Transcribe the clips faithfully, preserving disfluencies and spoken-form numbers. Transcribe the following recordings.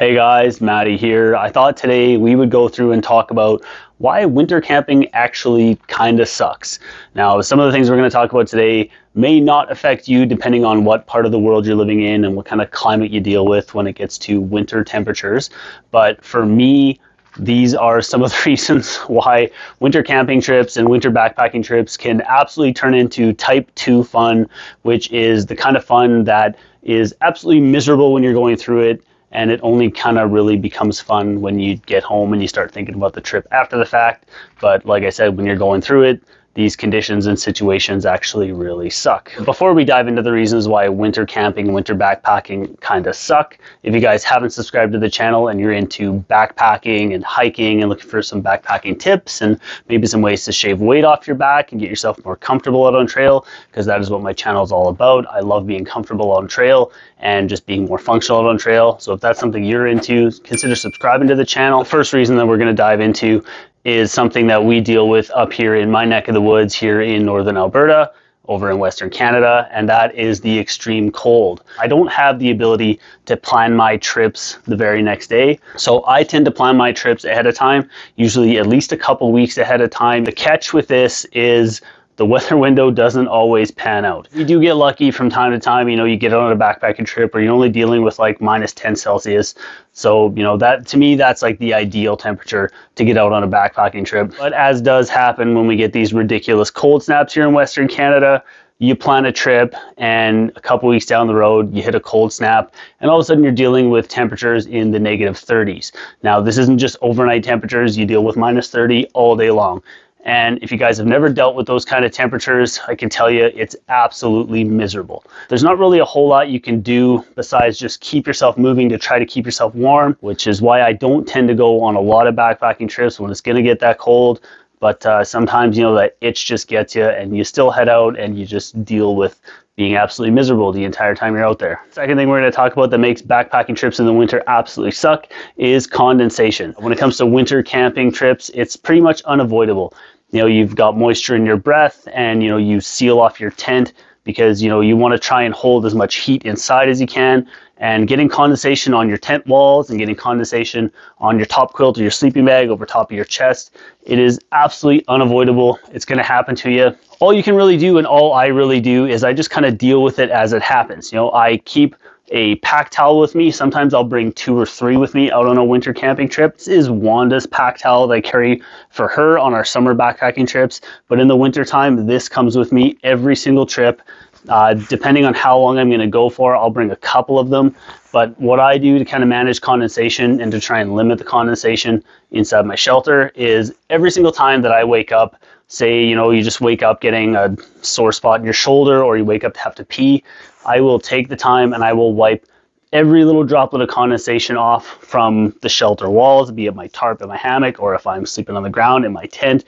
Hey guys, Matty here. I thought today we would go through and talk about why winter camping actually kind of sucks. Now, some of the things we're going to talk about today may not affect you depending on what part of the world you're living in and what kind of climate you deal with when it gets to winter temperatures. But for me, these are some of the reasons why winter camping trips and winter backpacking trips can absolutely turn into type two fun, which is the kind of fun that is absolutely miserable when you're going through it. And it only kind of really becomes fun when you get home and you start thinking about the trip after the fact. But like I said, when you're going through it, these conditions and situations actually really suck. Before we dive into the reasons why winter camping, winter backpacking kind of suck, if you guys haven't subscribed to the channel and you're into backpacking and hiking and looking for some backpacking tips and maybe some ways to shave weight off your back and get yourself more comfortable out on trail, because that is what my channel is all about. I love being comfortable on trail and just being more functional out on trail. So if that's something you're into, consider subscribing to the channel. The first reason that we're going to dive into is something that we deal with up here in my neck of the woods here in northern Alberta, over in Western Canada, and that is the extreme cold. I don't have the ability to plan my trips the very next day, so I tend to plan my trips ahead of time, usually at least a couple weeks ahead of time. The catch with this is the weather window doesn't always pan out. You do get lucky from time to time, you know, you get on a backpacking trip or you're only dealing with like minus ten Celsius. So, you know, that to me, that's like the ideal temperature to get out on a backpacking trip. But as does happen when we get these ridiculous cold snaps here in Western Canada, you plan a trip and a couple weeks down the road, you hit a cold snap and all of a sudden you're dealing with temperatures in the negative thirties. Now, this isn't just overnight temperatures. You deal with minus thirty all day long. And if you guys have never dealt with those kind of temperatures, I can tell you it's absolutely miserable. There's not really a whole lot you can do besides just keep yourself moving to try to keep yourself warm, which is why I don't tend to go on a lot of backpacking trips when it's going to get that cold. But uh, sometimes, you know, that itch just gets you and you still head out and you just deal with being absolutely miserable the entire time you're out there. Second thing we're going to talk about that makes backpacking trips in the winter absolutely suck is condensation. When it comes to winter camping trips, it's pretty much unavoidable. You know, you've got moisture in your breath and, you know, you seal off your tent because, you know, you want to try and hold as much heat inside as you can. And getting condensation on your tent walls and getting condensation on your top quilt or your sleeping bag over top of your chest, it is absolutely unavoidable. It's going to happen to you. All you can really do, and all I really do, is I just kind of deal with it as it happens. You know, I keep a pack towel with me. Sometimes I'll bring two or three with me out on a winter camping trip. This is Wanda's pack towel that I carry for her on our summer backpacking trips. But in the winter time, this comes with me every single trip. Uh, depending on how long I'm going to go for, I'll bring a couple of them. But what I do to kind of manage condensation and to try and limit the condensation inside my shelter is every single time that I wake up, say, you know, you just wake up getting a sore spot in your shoulder or you wake up to have to pee, I will take the time and I will wipe every little droplet of condensation off from the shelter walls, be it my tarp in my hammock or if I'm sleeping on the ground in my tent.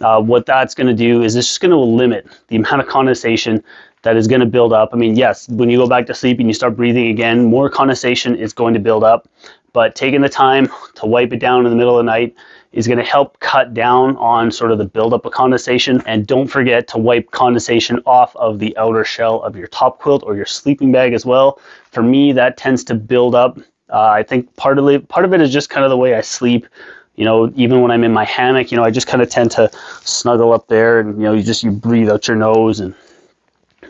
Uh, what that's going to do is it's just going to limit the amount of condensation that is going to build up. I mean, yes, when you go back to sleep and you start breathing again, more condensation is going to build up. But taking the time to wipe it down in the middle of the night is going to help cut down on sort of the buildup of condensation. And don't forget to wipe condensation off of the outer shell of your top quilt or your sleeping bag as well. For me, that tends to build up. Uh, I think part of it, part of it is just kind of the way I sleep. You know, even when I'm in my hammock, you know, I just kind of tend to snuggle up there and, you know, you just, you breathe out your nose. And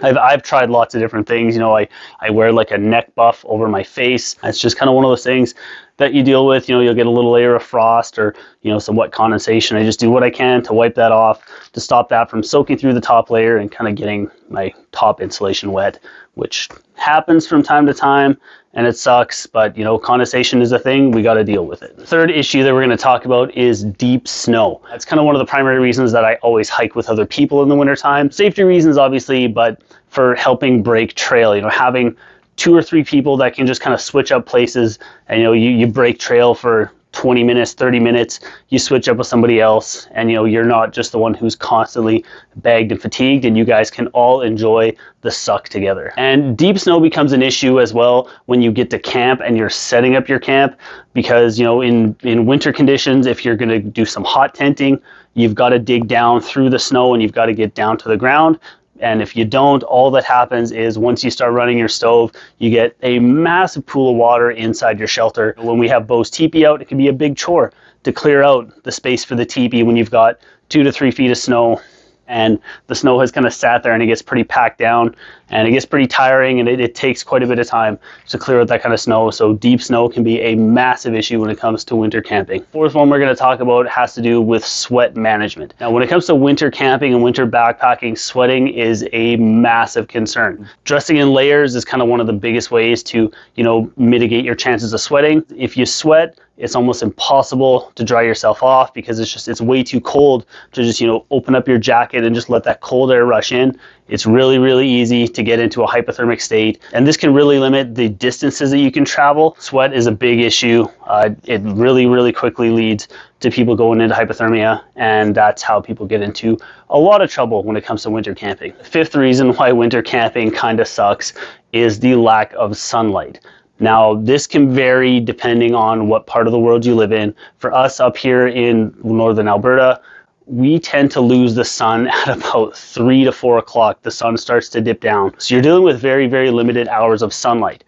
I've, I've tried lots of different things. You know, I, I wear like a neck buff over my face. It's just kind of one of those things that you deal with. You know, you'll get a little layer of frost or, you know, some wet condensation. I just do what I can to wipe that off, to stop that from soaking through the top layer and kind of getting my top insulation wet, which happens from time to time and it sucks. But, you know, condensation is a thing. We got to deal with it. The third issue that we're going to talk about is deep snow. That's kind of one of the primary reasons that I always hike with other people in the wintertime. Safety reasons, obviously, but for helping break trail, you know, having two or three people that can just kind of switch up places and, you know, you, you break trail for twenty minutes, thirty minutes, you switch up with somebody else and, you know, you're not just the one who's constantly bagged and fatigued and you guys can all enjoy the suck together. And deep snow becomes an issue as well when you get to camp and you're setting up your camp because, you know, in, in winter conditions, if you're going to do some hot tenting, you've got to dig down through the snow and you've got to get down to the ground. And if you don't, all that happens is once you start running your stove, you get a massive pool of water inside your shelter. When we have Bo's teepee out, it can be a big chore to clear out the space for the teepee when you've got two to three feet of snow and the snow has kind of sat there and it gets pretty packed down and it gets pretty tiring, and it, it takes quite a bit of time to clear out that kind of snow. So deep snow can be a massive issue when it comes to winter camping. Fourth one we're going to talk about has to do with sweat management. Now when it comes to winter camping and winter backpacking, sweating is a massive concern. Dressing in layers is kind of one of the biggest ways to, you know, mitigate your chances of sweating. If you sweat, it's almost impossible to dry yourself off because it's just, it's way too cold to just, you know, open up your jacket and just let that cold air rush in. It's really, really easy to get into a hypothermic state. And this can really limit the distances that you can travel. Sweat is a big issue. Uh, it really, really quickly leads to people going into hypothermia, and that's how people get into a lot of trouble when it comes to winter camping. Fifth reason why winter camping kind of sucks is the lack of sunlight. Now, this can vary depending on what part of the world you live in. For us up here in northern Alberta, we tend to lose the sun at about three to four o'clock. The sun starts to dip down. So you're dealing with very, very limited hours of sunlight.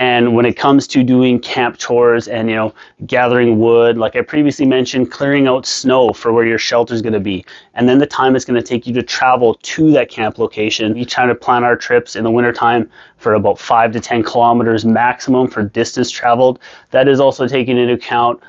And when it comes to doing camp chores and, you know, gathering wood, like I previously mentioned, clearing out snow for where your shelter is going to be, and then the time it's going to take you to travel to that camp location. We try to plan our trips in the wintertime for about five to ten kilometers maximum for distance traveled. That is also taking into account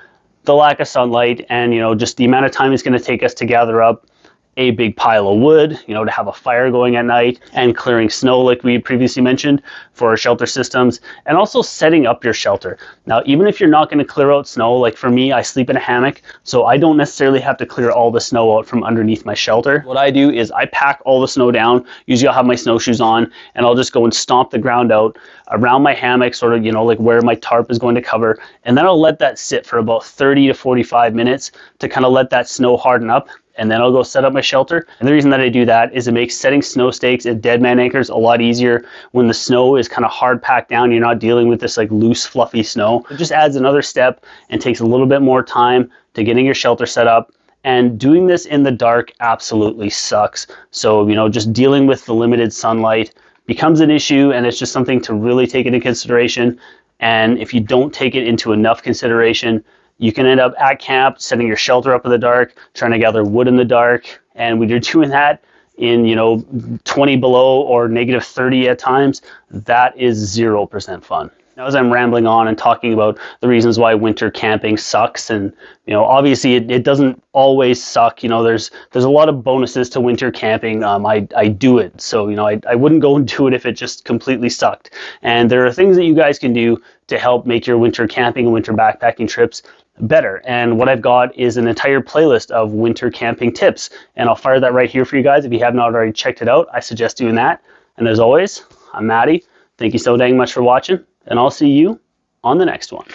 the lack of sunlight and, you know, just the amount of time it's going to take us to gather up a big pile of wood, you know, to have a fire going at night, and clearing snow like we previously mentioned for our shelter systems, and also setting up your shelter. Now, even if you're not going to clear out snow, like for me, I sleep in a hammock, so I don't necessarily have to clear all the snow out from underneath my shelter. What I do is I pack all the snow down. Usually I'll have my snowshoes on and I'll just go and stomp the ground out around my hammock, sort of, you know, like where my tarp is going to cover, and then I'll let that sit for about thirty to forty-five minutes to kind of let that snow harden up. And then I'll go set up my shelter. And the reason that I do that is it makes setting snow stakes and dead man anchors a lot easier when the snow is kind of hard packed down. You're not dealing with this like loose, fluffy snow. It just adds another step and takes a little bit more time to getting your shelter set up. And doing this in the dark absolutely sucks. So, you know, just dealing with the limited sunlight becomes an issue, and it's just something to really take into consideration. And if you don't take it into enough consideration, you can end up at camp, setting your shelter up in the dark, trying to gather wood in the dark. And when you're doing that in, you know, twenty below or negative thirty at times, that is zero percent fun. Now, as I'm rambling on and talking about the reasons why winter camping sucks, and, you know, obviously it, it doesn't always suck. You know, there's there's a lot of bonuses to winter camping. Um, I, I do it. So, you know, I, I wouldn't go and do it if it just completely sucked. And there are things that you guys can do to help make your winter camping and winter backpacking trips better. And what I've got is an entire playlist of winter camping tips, and I'll fire that right here for you guys. If you have not already checked it out, I suggest doing that. And as always, I'm Matty. Thank you so dang much for watching, and I'll see you on the next one.